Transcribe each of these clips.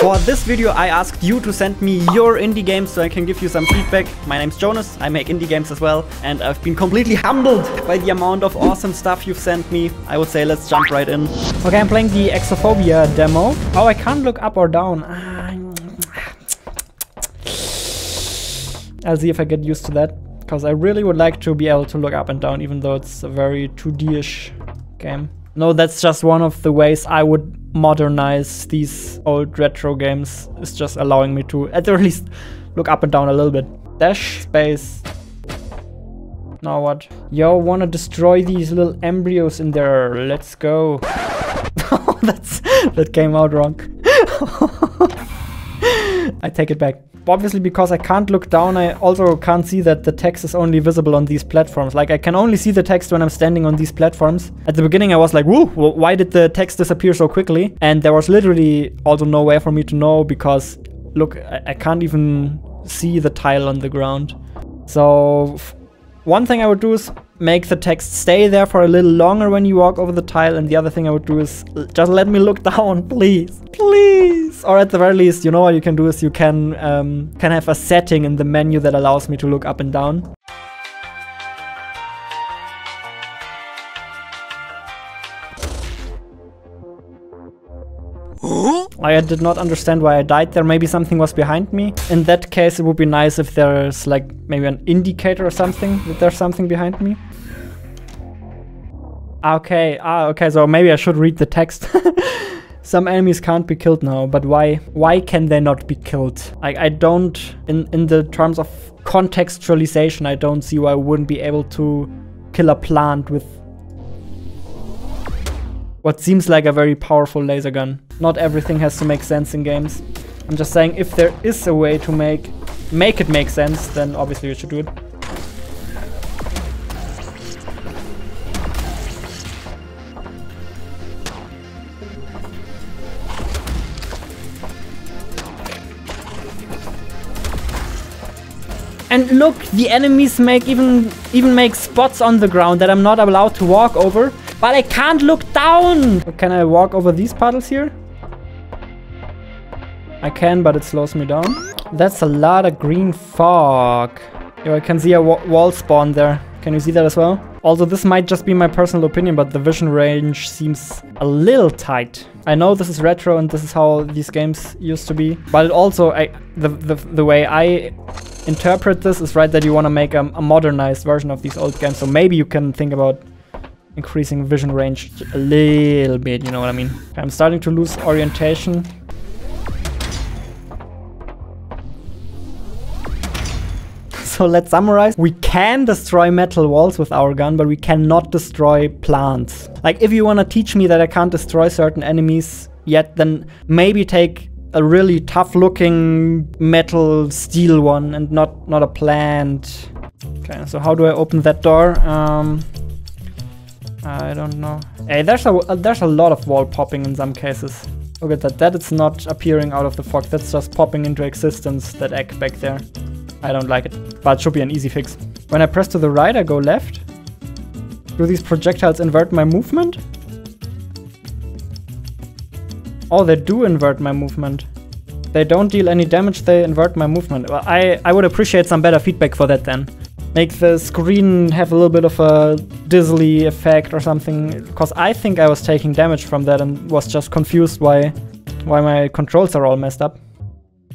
For this video I asked you to send me your indie games so I can give you some feedback. My name's Jonas, I make indie games as well, and I've been completely humbled by the amount of awesome stuff you've sent me. I would say let's jump right in. Okay, I'm playing the Exophobia demo. Oh, I can't look up or down. I'll see if I get used to that, because I really would like to be able to look up and down, even though it's a very 2D-ish game. No, that's just one of the ways I would modernize these old retro games. It's just allowing me to at the least look up and down a little bit. Dash space. Now what? Yo, wanna destroy these little embryos in there. Let's go. Oh, that came out wrong. I take it back. Obviously, because I can't look down, I also can't see that the text is only visible on these platforms. Like, I can only see the text when I'm standing on these platforms. At the beginning, I was like, woo, why did the text disappear so quickly? And there was literally also no way for me to know, because, look, I can't even see the tile on the ground. So, one thing I would do is make the text stay there for a little longer when you walk over the tile, and the other thing I would do is just let me look down, please, please. Or at the very least, you know what you can do is you can have a setting in the menu that allows me to look up and down. I did not understand why I died there. Maybe something was behind me. In that case, it would be nice if there's like maybe an indicator or something that there's something behind me. Okay, okay, so maybe I should read the text. Some enemies can't be killed now, but why can they not be killed? I don't, in the terms of contextualization, I don't see why I wouldn't be able to kill a plant with what seems like a very powerful laser gun. Not everything has to make sense in games. I'm just saying, if there is a way to make it make sense, then obviously we should do it. And look, the enemies make even make spots on the ground that I'm not allowed to walk over. But I can't look down! Can I walk over these puddles here? I can, but it slows me down. That's a lot of green fog. Yo, I can see a wall spawn there. Can you see that as well? Also, this might just be my personal opinion, but the vision range seems a little tight. I know this is retro and this is how these games used to be, but it also, the way I interpret this is right that you want to make a modernized version of these old games, so maybe you can think about increasing vision range a little bit, you know what I mean? I'm starting to lose orientation. So let's summarize. We can destroy metal walls with our gun, but we cannot destroy plants. Like, if you want to teach me that I can't destroy certain enemies yet, then maybe take a really tough looking metal steel one and not a plant. Okay, so how do I open that door? I don't know. Hey, there's a lot of wall popping in some cases. Look at that. That is not appearing out of the fog. That's just popping into existence, that egg back there. I don't like it, but it should be an easy fix. When I press to the right, I go left. Do these projectiles invert my movement? Oh, they do invert my movement. They don't deal any damage, they invert my movement. Well, I would appreciate some better feedback for that then. Make the screen have a little bit of a dizzly effect or something, because I think I was taking damage from that and was just confused why my controls are all messed up.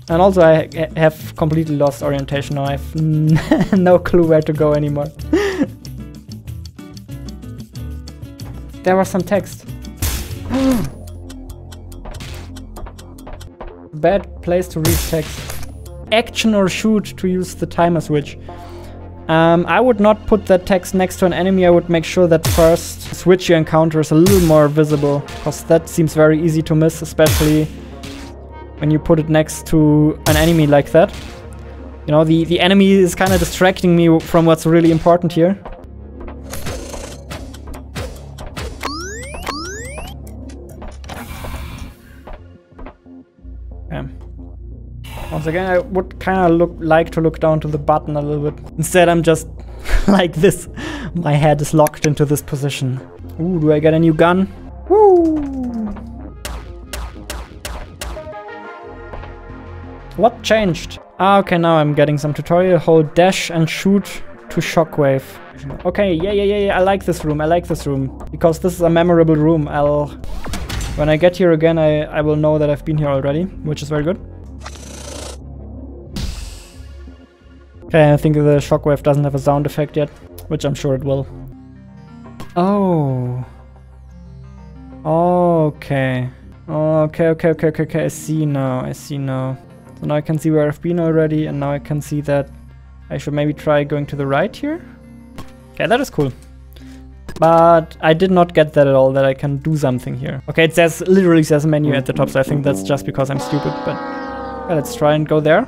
And also I have completely lost orientation now. I have no clue where to go anymore. There was some text. Bad place to read text. Action or shoot to use the timer switch. I would not put that text next to an enemy. I would make sure that first switch you encounter is a little more visible, because that seems very easy to miss, especially when you put it next to an enemy like that. You know, the enemy is kind of distracting me from what's really important here. Once again, I would kind of like to look down to the button a little bit. Instead, I'm just like this. My head is locked into this position. Ooh, do I get a new gun? Woo! What changed? Ah, okay, now I'm getting some tutorial. Hold dash and shoot to shockwave. Okay, yeah, I like this room. I like this room because this is a memorable room. When I get here again, I will know that I've been here already, which is very good. Okay, I think the shockwave doesn't have a sound effect yet, which I'm sure it will. Oh. Okay. Okay, I see now, So now I can see where I've been already, and now I can see that I should maybe try going to the right here. Okay, that is cool. But I did not get that at all, that I can do something here. Okay, it says, literally says menu at the top, so I think that's just because I'm stupid, but yeah, let's try and go there.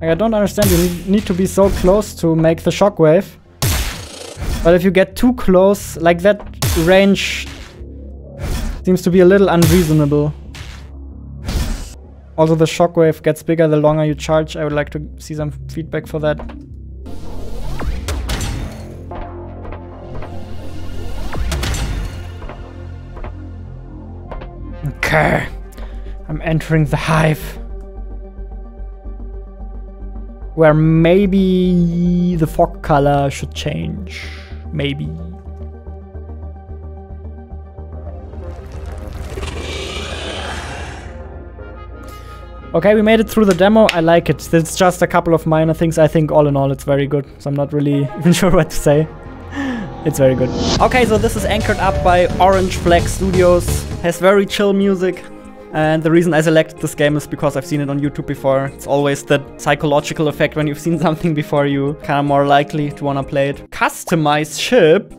Like, I don't understand, you need to be so close to make the shockwave. But if you get too close, like that range seems to be a little unreasonable. Also, the shockwave gets bigger the longer you charge. I would like to see some feedback for that. Okay, I'm entering the hive. Where maybe the fog color should change. Maybe. Okay, we made it through the demo. I like it. It's just a couple of minor things. I think all in all it's very good. So I'm not really even sure what to say. It's very good. Okay, so this is Anchored Up by Orange Flag Studios. Has very chill music. And the reason I selected this game is because I've seen it on YouTube before. It's always that psychological effect when you've seen something before, you kind of more likely to want to play it. Customize ship.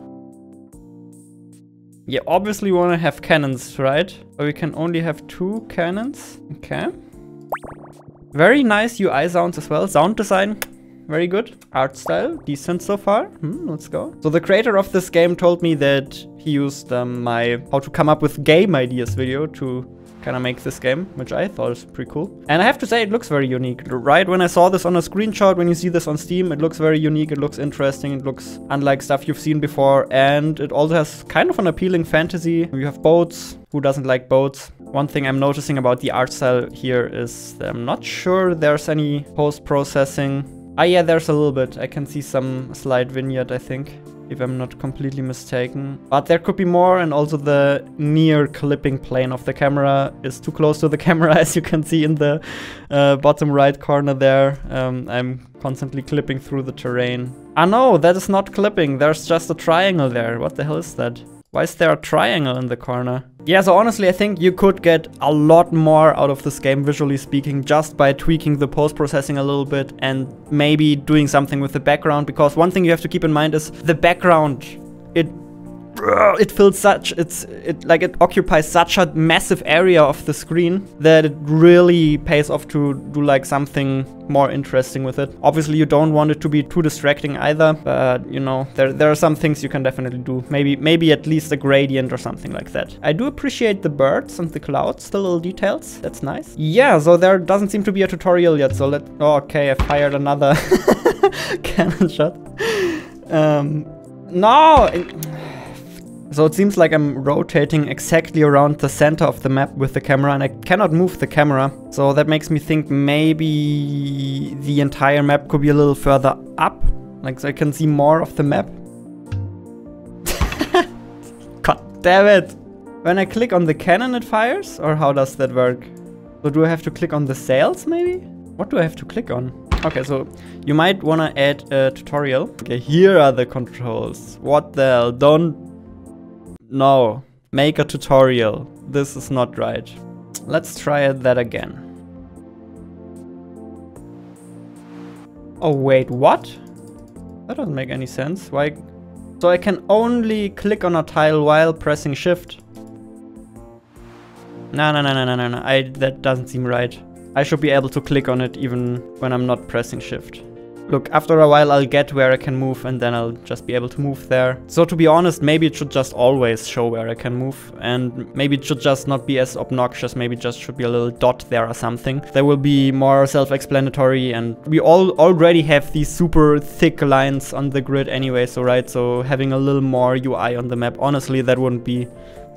You obviously want to have cannons, right? But we can only have 2 cannons. Okay. Very nice UI sounds as well. Sound design. Very good. Art style, decent so far. Let's go. So the creator of this game told me that he used my how to come up with game ideas video to kind of make this game, which I thought is pretty cool. And I have to say it looks very unique, right? When I saw this on a screenshot, when you see this on Steam, it looks very unique, it looks interesting, it looks unlike stuff you've seen before. And it also has kind of an appealing fantasy. You have boats. Who doesn't like boats? One thing I'm noticing about the art style here is that I'm not sure there's any post-processing. Ah yeah, there's a little bit. I can see some slight vignette, I think, if I'm not completely mistaken. But there could be more, and also the near clipping plane of the camera is too close to the camera, as you can see in the bottom right corner there. I'm constantly clipping through the terrain. Ah no, that is not clipping. There's just a triangle there. What the hell is that? Why is there a triangle in the corner? Yeah, so honestly, I think you could get a lot more out of this game, visually speaking, just by tweaking the post-processing a little bit and maybe doing something with the background. Because one thing you have to keep in mind is the background, it occupies such a massive area of the screen that it really pays off to do like something more interesting with it. Obviously you don't want it to be too distracting either, but you know, there are some things you can definitely do. Maybe at least a gradient or something like that. I do appreciate the birds and the clouds, the little details. That's nice. Yeah, so there doesn't seem to be a tutorial yet, so okay, I fired another cannon shot. So it seems like I'm rotating exactly around the center of the map with the camera, and I cannot move the camera. So that makes me think maybe the entire map could be a little further up. Like, so I can see more of the map. God damn it! When I click on the cannon it fires? Or how does that work? So do I have to click on the sails maybe? What do I have to click on? Okay, so you might wanna add a tutorial. Okay, here are the controls. What the hell? No, make a tutorial. This is not right. Let's try that again. Oh wait, what? That doesn't make any sense. Why? So I can only click on a tile while pressing shift. No. That doesn't seem right. I should be able to click on it even when I'm not pressing shift. Look, after a while I'll get where I can move, and then I'll just be able to move there. So to be honest, maybe it should just always show where I can move, and maybe it should just not be as obnoxious. Maybe it just should be a little dot there or something. That will be more self-explanatory, and we already have these super thick lines on the grid anyway, so right? So having a little more UI on the map, honestly, that wouldn't be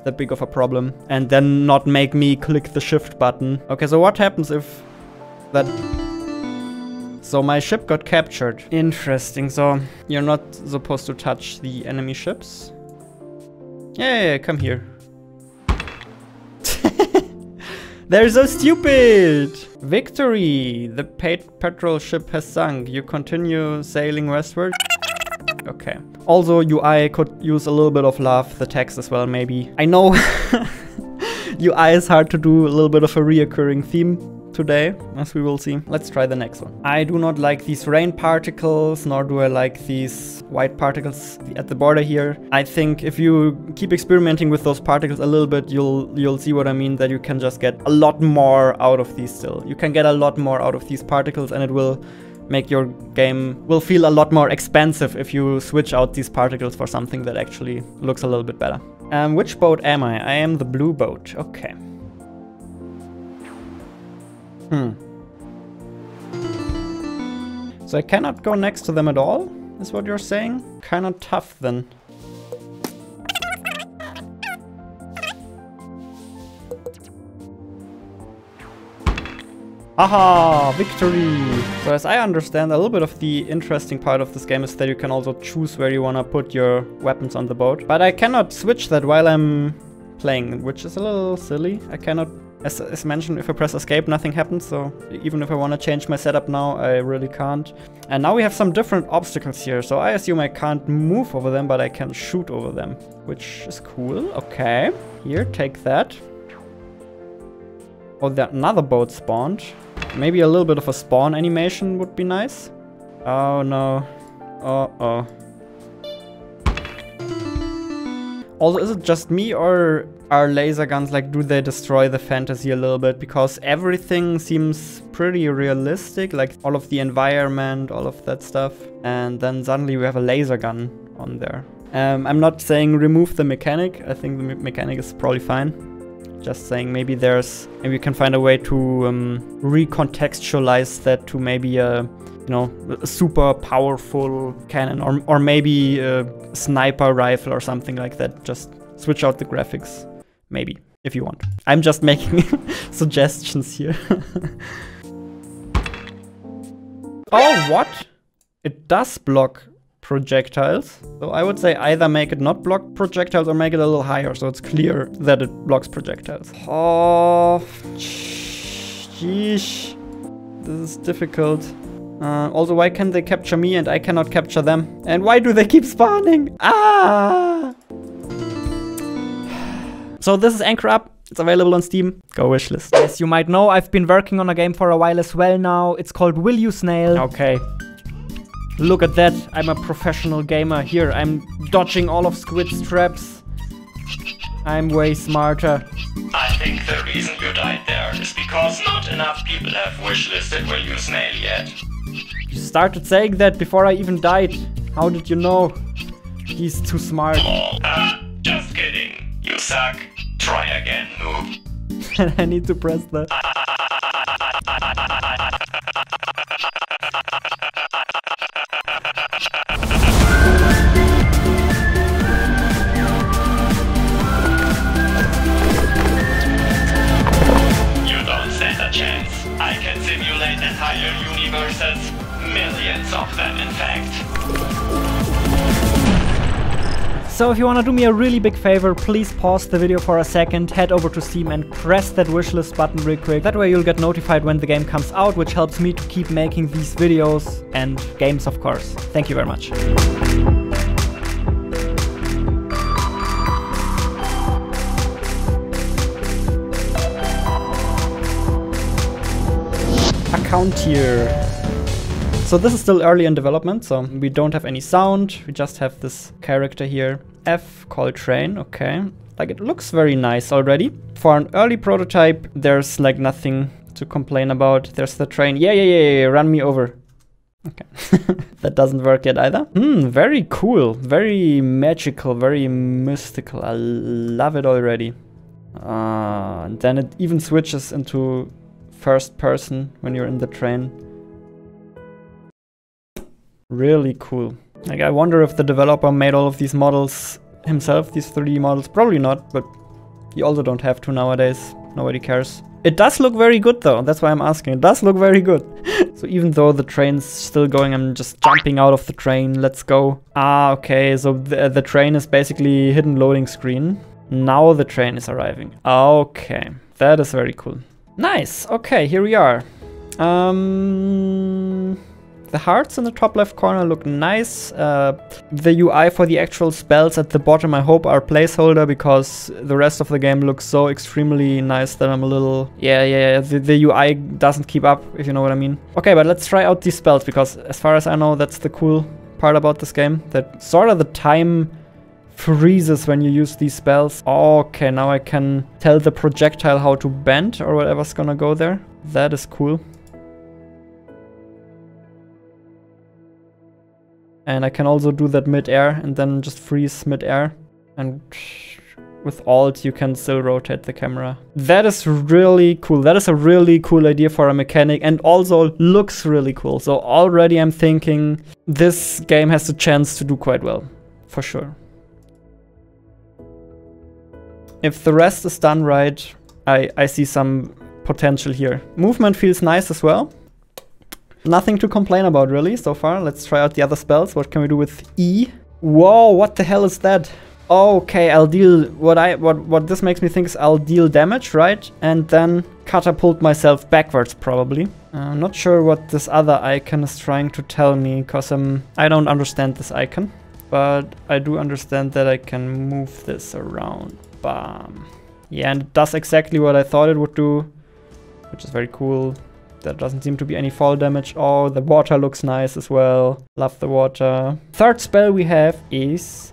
that big of a problem. And then not make me click the shift button. Okay, so what happens if that... So my ship got captured. Interesting. So you're not supposed to touch the enemy ships. Yeah, come here. They're so stupid! Victory! The patrol ship has sunk. You continue sailing westward. Okay. Also, UI could use a little bit of love. The text as well, maybe. I know UI is hard to do a little bit of a reoccurring theme today, as we will see. Let's try the next one. I do not like these rain particles, nor do I like these white particles at the border here. I think if you keep experimenting with those particles a little bit, you'll see what I mean, that you can just get a lot more out of these still. You can get a lot more out of these particles, and it will make your game will feel a lot more expansive if you switch out these particles for something that actually looks a little bit better. Which boat am I? I am the blue boat. Okay. So I cannot go next to them at all, is what you're saying? Kinda tough then. Aha! Victory! So as I understand, a little bit of the interesting part of this game is that you can also choose where you wanna put your weapons on the boat. But I cannot switch that while I'm playing, which is a little silly. I cannot, as mentioned, if I press escape, nothing happens. So even if I wanna change my setup now, I really can't. And now we have some different obstacles here. So I assume I can't move over them, but I can shoot over them, which is cool. Okay, here, take that. Oh, there another boat spawned. Maybe a little bit of a spawn animation would be nice. Oh no. Uh-oh. Also, is it just me or are laser guns, like, do they destroy the fantasy a little bit? Because everything seems pretty realistic, like all of the environment, all of that stuff. And then suddenly we have a laser gun on there. I'm not saying remove the mechanic. I think the mechanic is probably fine. Just saying, maybe we can find a way to recontextualize that to maybe a super powerful cannon, or maybe a sniper rifle or something like that. Just switch out the graphics, maybe, if you want. I'm just making suggestions here. Oh, what? It does block projectiles. So I would say either make it not block projectiles or make it a little higher so it's clear that it blocks projectiles. Oh, jeez. This is difficult. Also, why can they capture me and I cannot capture them? And why do they keep spawning? Ah! So this is Anchor Up. It's available on Steam. Go wishlist. As you might know, I've been working on a game for a while as well now. It's called Will You Snail? Okay. Look at that, I'm a professional gamer. Here, I'm dodging all of Squid's traps. I'm way smarter. I think the reason you died there is because not enough people have wishlisted Will You Snail yet. You started saying that before I even died. How did you know? He's too smart. Oh, just kidding. You suck. Try again, noob. I need to press that. Universes, millions of them in fact. So if you want to do me a really big favor, please pause the video for a second, head over to Steam and press that wishlist button real quick. That way you'll get notified when the game comes out, which helps me to keep making these videos and games, of course. Thank you very much. ARCOUNTER. So this is still early in development, so we don't have any sound. We just have this character here. F, call train, okay. Like, it looks very nice already. For an early prototype, there's like nothing to complain about. There's the train. Yeah, run me over. Okay. That doesn't work yet either. Very cool, very magical, very mystical. I love it already. And then it even switches into first person when you're in the train. Really cool. Like, I wonder if the developer made all of these models himself, these 3D models. Probably not, but you also don't have to nowadays. Nobody cares. It does look very good though, that's why I'm asking. It does look very good. So even though the train's still going, I'm just jumping out of the train. Let's go. Ah, okay, so the train is basically hidden loading screen. Now the train is arriving. Okay, that is very cool. Nice, okay, here we are. The hearts in the top left corner look nice. The UI for the actual spells at the bottom I hope are placeholder, because the rest of the game looks so extremely nice that I'm a little... Yeah, the UI doesn't keep up, if you know what I mean. Okay, but let's try out these spells, because as far as I know, that's the cool part about this game. That sort of the time freezes when you use these spells. Okay, now I can tell the projectile how to bend or whatever's gonna go there. That is cool. And I can also do that mid-air and then just freeze mid-air. And with Alt you can still rotate the camera. That is really cool. That is a really cool idea for a mechanic, and also looks really cool. So already I'm thinking this game has the chance to do quite well, for sure. If the rest is done right, I see some potential here. Movement feels nice as well. Nothing to complain about really so far. Let's try out the other spells. What can we do with E? Whoa, what the hell is that? Okay, I'll deal... What this makes me think is I'll deal damage, right? And then catapult myself backwards, probably. I'm not sure what this other icon is trying to tell me, because I don't understand this icon. But I do understand that I can move this around. Bam. Yeah, and it does exactly what I thought it would do, which is very cool. There doesn't seem to be any fall damage. Oh, the water looks nice as well. Love the water. Third spell we have is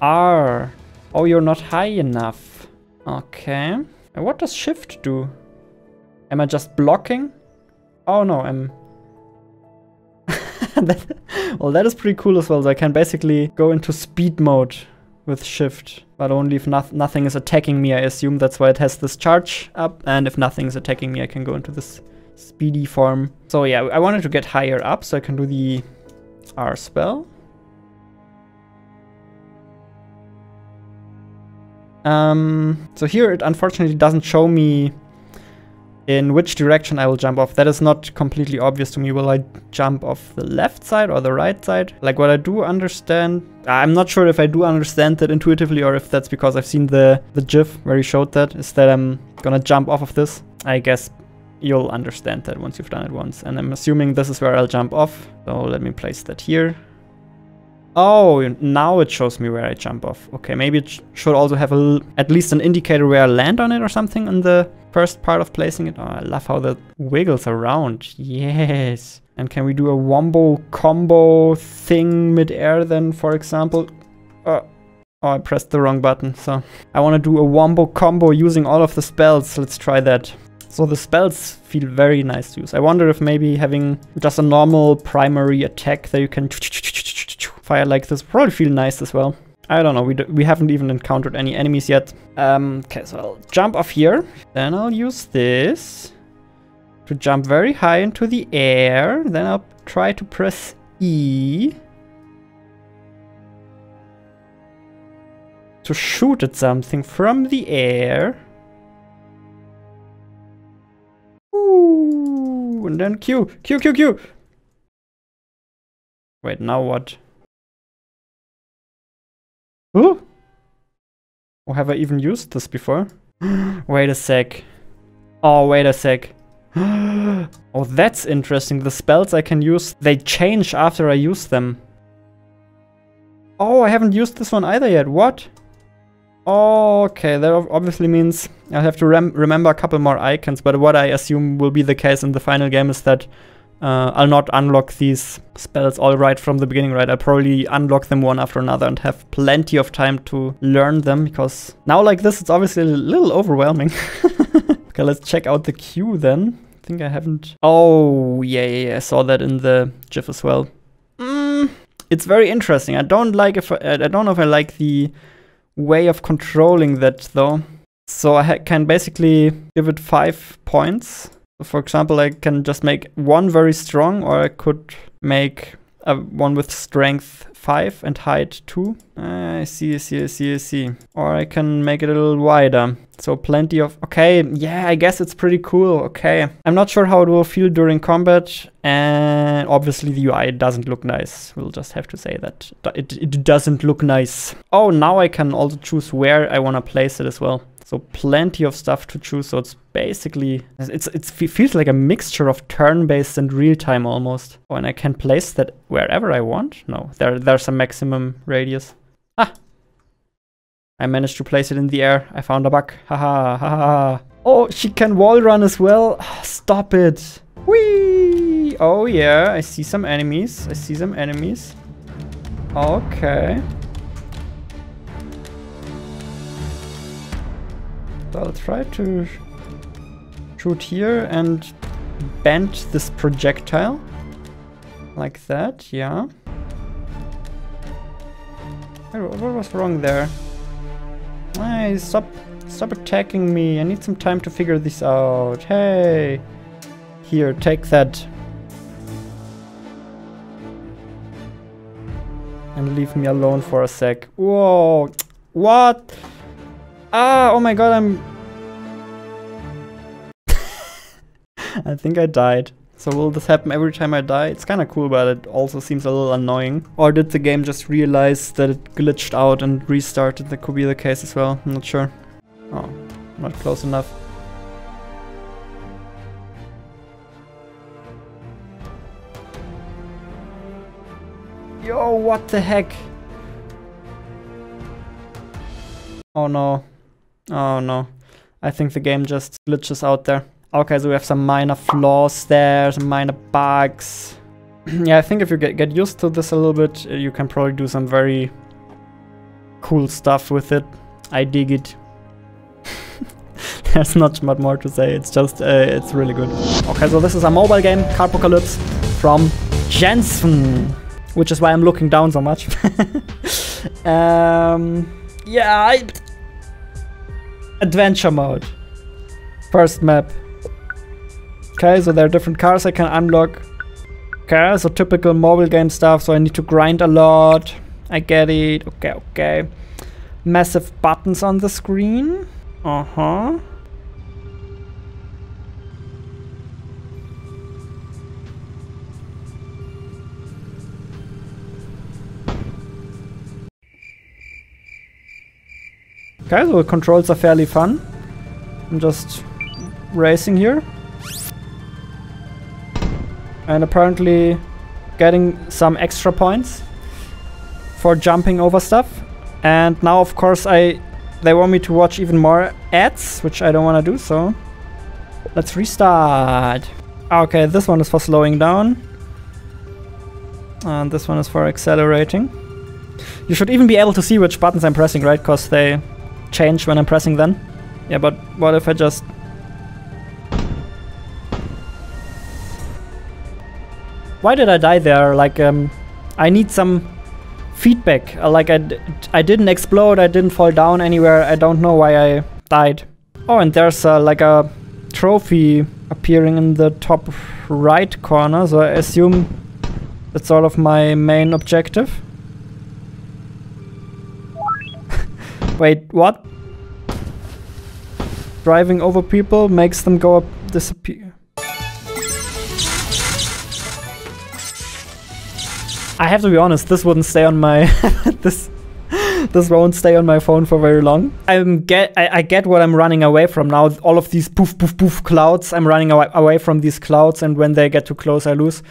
R. Oh, you're not high enough. Okay. And what does shift do? Am I just blocking? Oh no, I'm... Well, that is pretty cool as well. So I can basically go into speed mode with shift. But only if nothing is attacking me, I assume. That's why it has this charge up. And if nothing is attacking me, I can go into this speedy form. So yeah, I wanted to get higher up so I can do the R spell. So here it unfortunately doesn't show me in which direction I will jump off. That is not completely obvious to me. Will I jump off the left side or the right side? Like, what I do understand, I'm not sure if I do understand that intuitively or if that's because I've seen the GIF where he showed that, is that I'm gonna jump off of this. I guess you'll understand that once you've done it once. And I'm assuming this is where I'll jump off. So let me place that here. Oh, now it shows me where I jump off. Okay, maybe it should also have at least an indicator where I land on it or something in the first part of placing it. Oh, I love how that wiggles around. Yes. And can we do a wombo combo thing mid-air then, for example? Oh, I pressed the wrong button. So I want to do a wombo combo using all of the spells. Let's try that. So the spells feel very nice to use. I wonder if maybe having just a normal primary attack that you can fire like this probably feel nice as well. I don't know, we haven't even encountered any enemies yet. Okay, so I'll jump off here. Then I'll use this to jump very high into the air. Then I'll try to press E to shoot at something from the air. And then Q. Wait, now what? Ooh. Or have I even used this before? Wait a sec. Oh, wait a sec. Oh, that's interesting. The spells I can use, they change after I use them. Oh, I haven't used this one either yet. What? Oh, okay, that obviously means I'll have to remember a couple more icons, but what I assume will be the case in the final game is that I'll not unlock these spells all right from the beginning, right? I'll probably unlock them one after another and have plenty of time to learn them, because now like this it's obviously a little overwhelming. Okay, let's check out the queue then. I think I haven't... Oh, yeah, I saw that in the GIF as well. It's very interesting. I don't know if I like the way of controlling that though. So I can basically give it 5 points. For example, I can just make one very strong, or I could make One with strength 5 and height 2. I see. Or I can make it a little wider. So plenty of... Okay, yeah, I guess it's pretty cool. Okay. I'm not sure how it will feel during combat. And obviously the UI doesn't look nice. We'll just have to say that. It doesn't look nice. Oh, now I can also choose where I want to place it as well. So plenty of stuff to choose. So it's basically, it feels like a mixture of turn-based and real-time almost. Oh, and I can place that wherever I want? No, there's a maximum radius. Ah! I managed to place it in the air. I found a bug. Haha, haha. Oh, she can wall run as well. Stop it. Whee! Oh yeah, I see some enemies. Okay. I'll try to shoot here and bend this projectile like that, yeah. What was wrong there? Hey, stop attacking me. I need some time to figure this out. Hey, here, take that. And leave me alone for a sec. Whoa, what? Ah, oh my god, I think I died. So will this happen every time I die? It's kind of cool, but it also seems a little annoying. Or did the game just realize that it glitched out and restarted? That could be the case as well, I'm not sure. Oh, not close enough. Yo, what the heck? Oh no. Oh no, I think the game just glitches out there. Okay, so we have some minor flaws there, some minor bugs. Yeah, I think if you get used to this a little bit, you can probably do some very cool stuff with it. I dig it. There's not much more to say, it's just, it's really good. Okay, so this is a mobile game, Carpocalypse, from Jensen, which is why I'm looking down so much. Yeah, adventure mode. First map. Okay, so there are different cars I can unlock. Okay, so typical mobile game stuff, so I need to grind a lot. I get it. Okay. Massive buttons on the screen. Uh-huh. Okay, so the controls are fairly fun. I'm just racing here. And apparently getting some extra points for jumping over stuff. And now of course they want me to watch even more ads, which I don't want to do, so let's restart. Okay, this one is for slowing down. And this one is for accelerating. You should even be able to see which buttons I'm pressing, right? Because they change when I'm pressing them. Yeah, but what if I just... Why did I die there? Like, I need some feedback. Like, I didn't explode, I didn't fall down anywhere. I don't know why I died. Oh, and there's like a trophy appearing in the top right corner. So I assume that's sort of my main objective. Wait, what? Driving over people makes them go up, disappear. I have to be honest, this wouldn't stay on my... This won't stay on my phone for very long. I get what I'm running away from now. All of these poof, poof, poof clouds. I'm running away from these clouds, and when they get too close, I lose.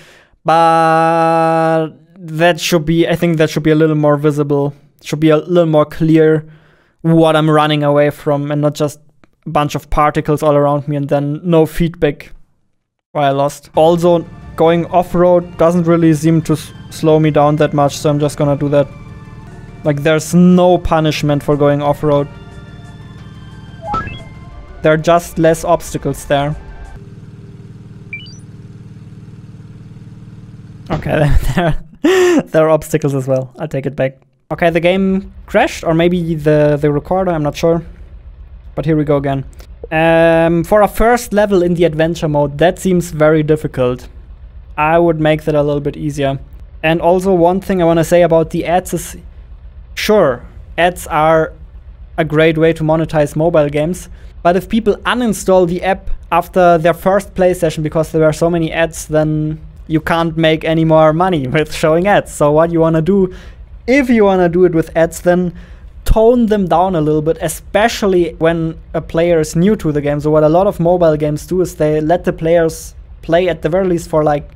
But that should be... I think that should be a little more visible. Should be a little more clear what I'm running away from, and not just a bunch of particles all around me and then no feedback why I lost. Also, going off-road doesn't really seem to slow me down that much, so I'm just gonna do that. Like, there's no punishment for going off-road. There are just less obstacles there. Okay, there are obstacles as well. I'll take it back. Okay, the game crashed, or maybe the recorder, I'm not sure. But here we go again. For a first level in the adventure mode, that seems very difficult. I would make that a little bit easier. And also one thing I want to say about the ads is, sure, ads are a great way to monetize mobile games, but if people uninstall the app after their first play session because there were so many ads, then you can't make any more money with showing ads. So what you want to do, if you want to do it with ads, then tone them down a little bit, especially when a player is new to the game. So what a lot of mobile games do is they let the players play at the very least for like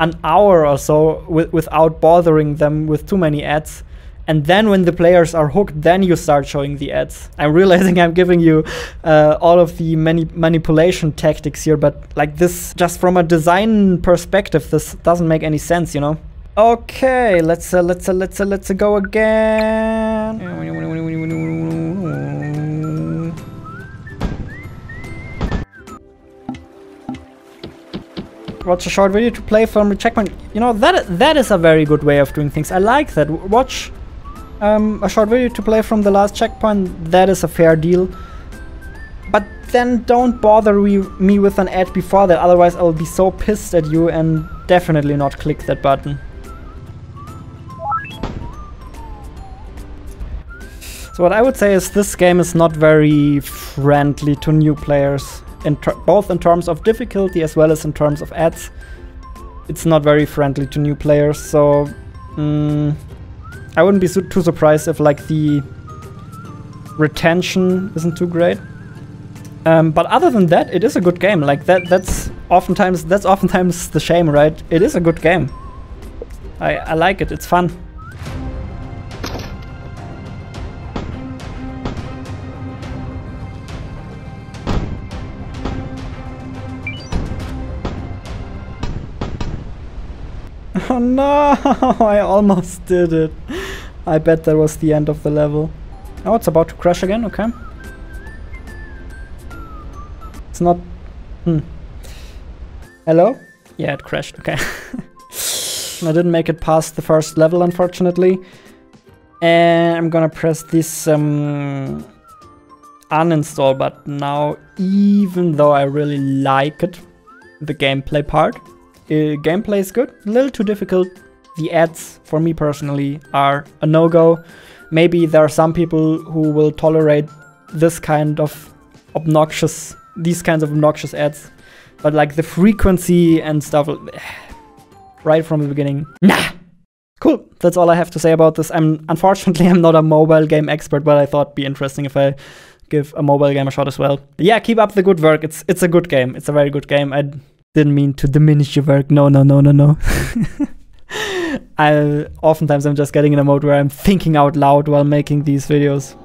an hour or so without bothering them with too many ads. And then when the players are hooked, then you start showing the ads. I'm realizing I'm giving you all of the many manipulation tactics here, but like this, just from a design perspective, this doesn't make any sense, you know? Okay, let's go again. Watch a short video to play from the checkpoint. You know, that is a very good way of doing things. I like that. Watch a short video to play from the last checkpoint, that is a fair deal. But then don't bother me with an ad before that, otherwise I'll be so pissed at you and definitely not click that button. So what I would say is this game is not very friendly to new players, both in terms of difficulty as well as in terms of ads. It's not very friendly to new players, so... I wouldn't be too surprised if like the retention isn't too great. But other than that, it is a good game. Like that's oftentimes the shame, right? It is a good game. I like it. It's fun. Oh no, I almost did it. I bet that was the end of the level. Oh, it's about to crash again, okay. It's not... Hello? Yeah, it crashed, okay. I didn't make it past the first level, unfortunately. And I'm gonna press this uninstall button now, even though I really like it, the gameplay part. Gameplay is good, a little too difficult. The ads, for me personally, are a no-go. Maybe there are some people who will tolerate these kinds of obnoxious ads, but like the frequency and stuff, right from the beginning, nah! Cool, that's all I have to say about this. Unfortunately, I'm not a mobile game expert, but I thought it'd be interesting if I give a mobile game a shot as well. But yeah, keep up the good work, it's a good game, it's a very good game. I didn't mean to diminish your work. No, no, no, no, no. Oftentimes I'm just getting in a mode where I'm thinking out loud while making these videos.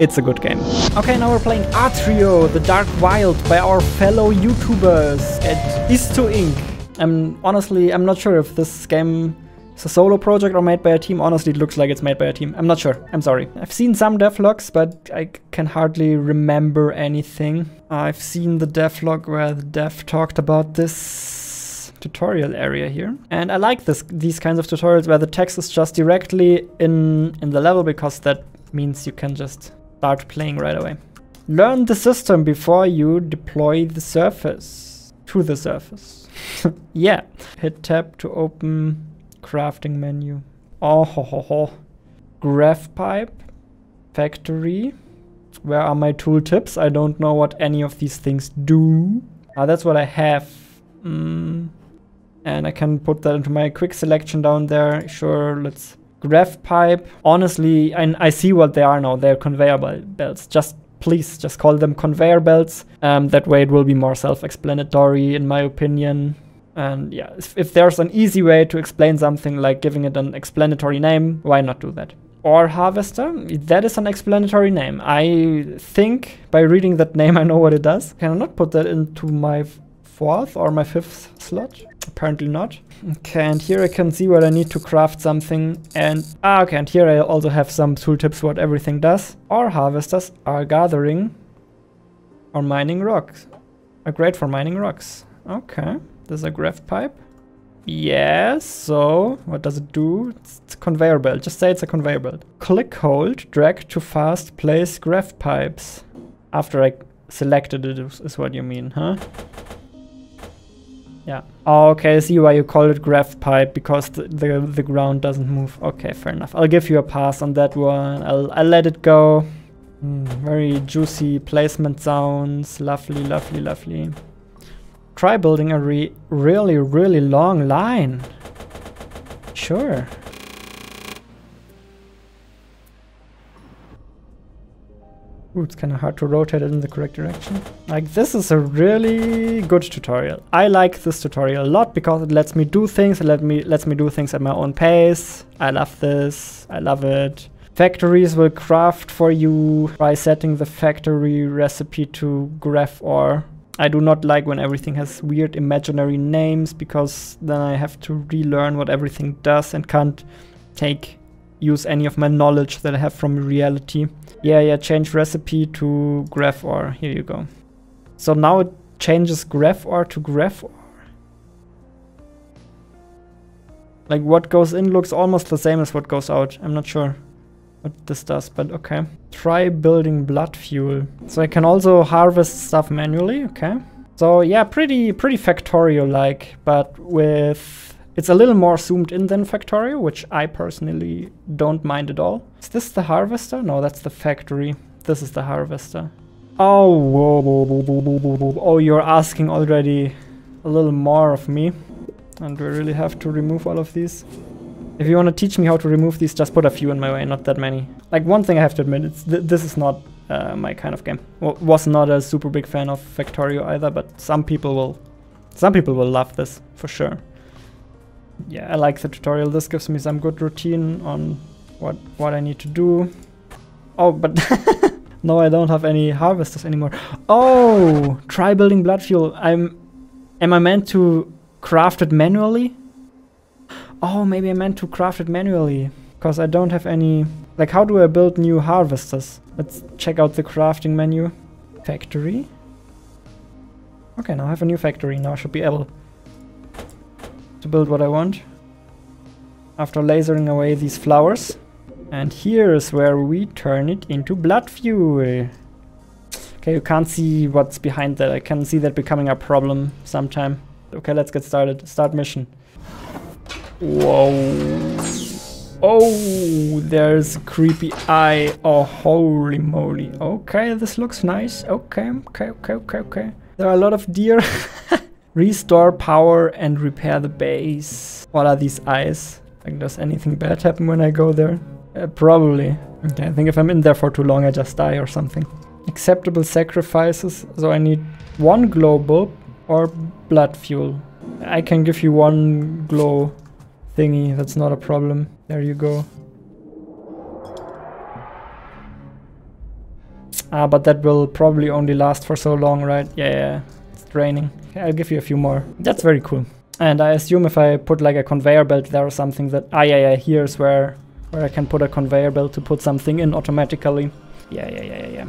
It's a good game. Okay, now we're playing Atrio: The Dark Wild by our fellow YouTubers at Isto Inc. I'm not sure if this game is a solo project or made by a team. Honestly, it looks like it's made by a team. I'm not sure. I'm sorry. I've seen some devlogs, but I can hardly remember anything. I've seen the devlog where the dev talked about this tutorial area here. And I like these kinds of tutorials where the text is just directly in the level, because that means you can just start playing right away. Learn the system before you deploy the surface. To the surface. Yeah. Hit tab to open crafting menu. Oh ho ho ho. Graph pipe. Factory. Where are my tooltips? I don't know what any of these things do. Ah, that's what I have. And I can put that into my quick selection down there. Sure, let's... Graph pipe. Honestly, I see what they are now. They're conveyor belts. Please, just call them conveyor belts. That way it will be more self-explanatory, in my opinion. And yeah, if there's an easy way to explain something, like giving it an explanatory name, why not do that? Or harvester, that is an explanatory name. I think by reading that name I know what it does. Can I not put that into my 4th or my 5th slot? Apparently not. Okay, and here I can see what I need to craft something, and okay, and here I also have some tooltips what everything does. Or harvesters are gathering or mining rocks. Are great for mining rocks. Okay, there's a graph pipe. Yes, so what does it do? It's a conveyor belt. Just say it's a conveyor belt. Click, hold, drag to fast place graph pipes. After I selected it is what you mean, huh? Yeah. Oh, okay, I see why you call it graph pipe, because the ground doesn't move. Okay, fair enough. I'll give you a pass on that one. I'll let it go. Very juicy placement sounds. Lovely, lovely, lovely. Try building a really long line. Sure. Ooh, it's kind of hard to rotate it in the correct direction. Like, this is a really good tutorial. I like this tutorial a lot because it lets me do things. It lets me do things at my own pace. I love this. I love it. Factories will craft for you by setting the factory recipe to graph ore. I do not like when everything has weird imaginary names, because then I have to relearn what everything does and can't use any of my knowledge that I have from reality. Yeah, change recipe to graph ore. Here you go. So now it changes graph ore to graph ore. Like, what goes in looks almost the same as what goes out. I'm not sure what this does, but okay. Try building blood fuel. So I can also harvest stuff manually, okay. So yeah, pretty Factorio-like, but with... It's a little more zoomed in than Factorio, which I personally don't mind at all. Is this the harvester? No, that's the factory. This is the harvester. Oh, whoa, whoa, whoa, whoa, whoa, whoa. Oh, you're asking already a little more of me. And we really have to remove all of these. If you want to teach me how to remove these, just put a few in my way, not that many. Like, one thing I have to admit, it's this is not my kind of game. Well, was not a super big fan of Factorio either, but some people will love this for sure. Yeah, I like the tutorial. This gives me some good routine on what I need to do. Oh, but no, I don't have any harvesters anymore. Oh, try building blood fuel. Am I meant to craft it manually? Oh, maybe I meant to craft it manually, because I don't have any. Like, how do I build new harvesters? Let's check out the crafting menu. Factory. Okay, now I have a new factory. Now I should be able to build what I want after lasering away these flowers. And here is where we turn it into blood fuel. Okay, you can't see what's behind that. I can see that becoming a problem sometime. Okay, let's get started. Start mission. Whoa. Oh, there's a creepy eye. Oh, holy moly. Okay, this looks nice. Okay. There are a lot of deer. Restore power and repair the base. What are these eyes? Like, does anything bad happen when I go there? Probably. Okay, I think if I'm in there for too long, I just die or something. Acceptable sacrifices. So I need one glow bulb or blood fuel. I can give you one glow thingy. That's not a problem. There you go. Ah, but that will probably only last for so long, right? Yeah. It's draining. Okay, I'll give you a few more. That's very cool. And I assume if I put like a conveyor belt there or something that... Ah, yeah, here's where I can put a conveyor belt to put something in automatically. Yeah.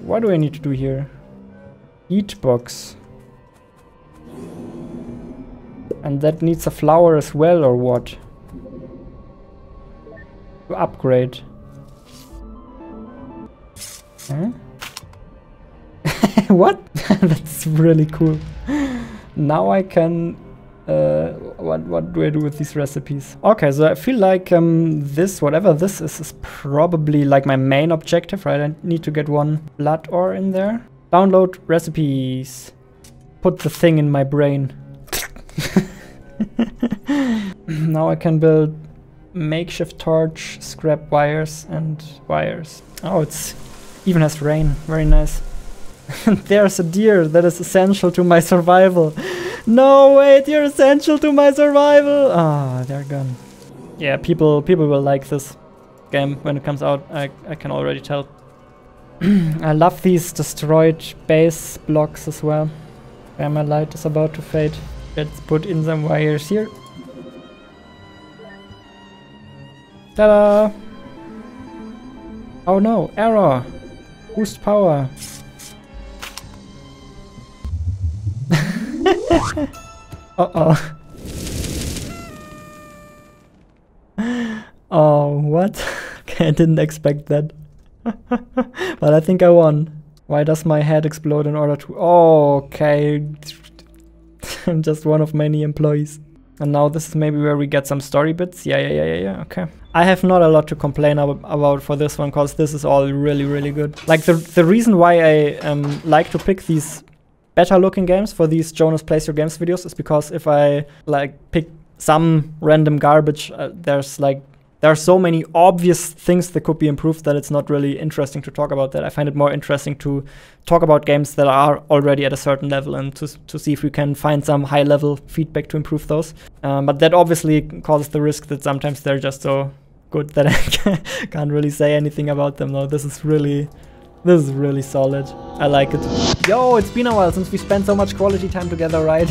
What do I need to do here? Eat box. And that needs a flower as well, or what? To upgrade. Huh? What? That's really cool. Now I can... what do I do with these recipes? Okay, so I feel like whatever this is probably like my main objective, right? I need to get one blood ore in there. Download recipes. Put the thing in my brain. Now I can build makeshift torch, scrap wires and wires. Oh, it's even has rain. Very nice. There's a deer that is essential to my survival. No, wait, you're essential to my survival. Ah, they're gone. Yeah, people will like this game when it comes out. I can already tell. I love these destroyed base blocks as well. Okay, my light is about to fade. Let's put in some wires here. Ta-da! Oh no, error! Boost power. Uh-oh. Oh, what? Okay, I didn't expect that. But I think I won. Why does my head explode in order to... Oh, okay. I'm just one of many employees. And now this is maybe where we get some story bits. Yeah, okay. I have not a lot to complain about for this one, cause this is all really, really good. Like the reason why I like to pick these better looking games for these Jonas Plays Your Games videos is because if I like pick some random garbage, there are so many obvious things that could be improved that it's not really interesting to talk about that. I find it more interesting to talk about games that are already at a certain level and to see if we can find some high-level feedback to improve those. But that obviously causes the risk that sometimes they're just so good that I can't really say anything about them. No, this is really solid. I like it. Yo, it's been a while since we spent so much quality time together, right?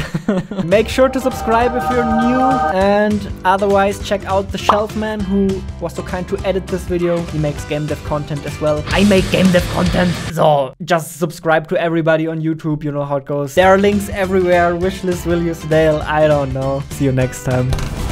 Make sure to subscribe if you're new, and otherwise check out TheShelfman, who was so kind to edit this video. He makes game dev content as well. I make game dev content, so just subscribe to everybody on YouTube. You know how it goes. There are links everywhere. Wishlist, Will You Snail? I don't know. See you next time.